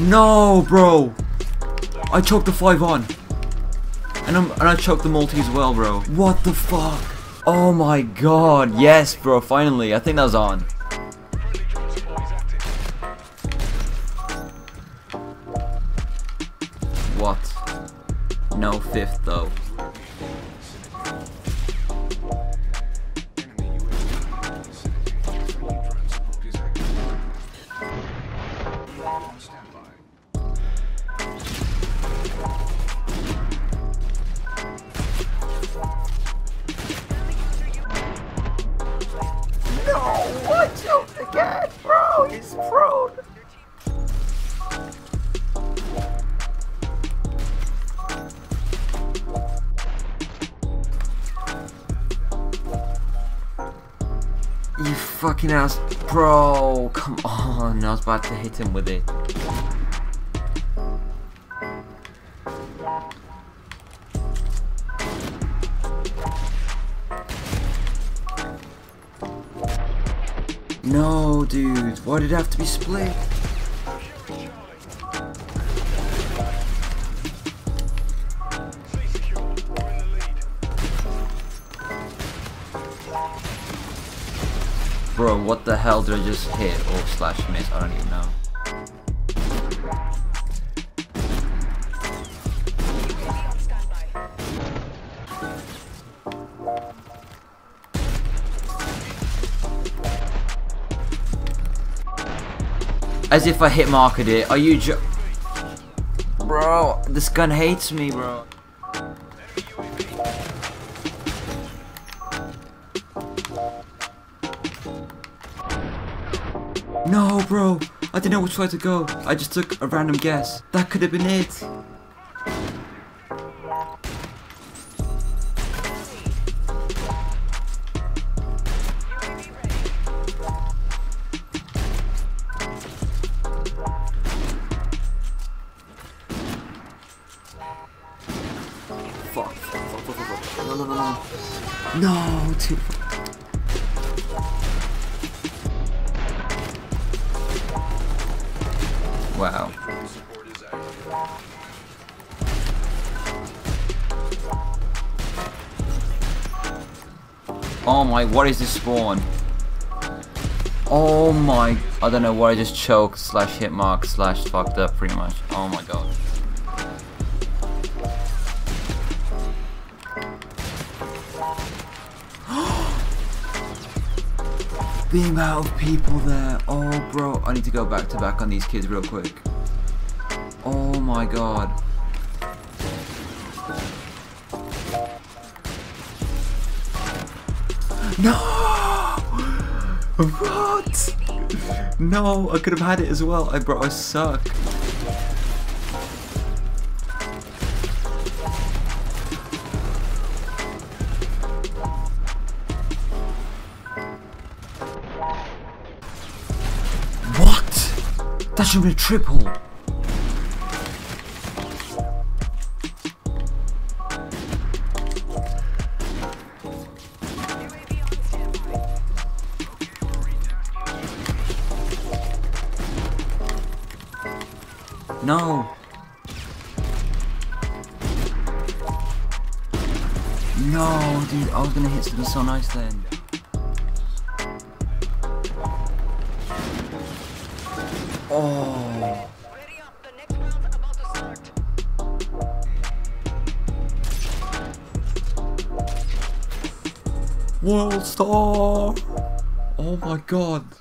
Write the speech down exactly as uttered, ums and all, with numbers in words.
No, bro! I choked the five on. And, I'm, and I choked the multi as well, bro. What the fuck? Oh my god. Yes, bro. Finally. I think that was on. What? No fifth, though. You fucking ass, bro, come on, I was about to hit him with it. No, dude, why did it have to be split? Bro, what the hell did I just hit or slash miss? I don't even know. As if I hit marketed it. Are you jo- Bro, this gun hates me, bro. No, bro, I didn't know which way to go. I just took a random guess. That could have been it. Fuck, fuck, fuck, fuck, fuck. No, no, no, no. No, too fuck. Wow. Oh my, what is this spawn? Oh my, I don't know what I just choked slash hit mark slash fucked up pretty much. Oh my god. Beam out of people there. Oh, bro. I need to go back to back on these kids real quick. Oh my god. No! What? No, I could have had it as well. I, bro, I suck. That should be a triple. No. No, dude, I was gonna hit something so nice then. Oh. Ready up, the next round about to start. World Star! Oh my god.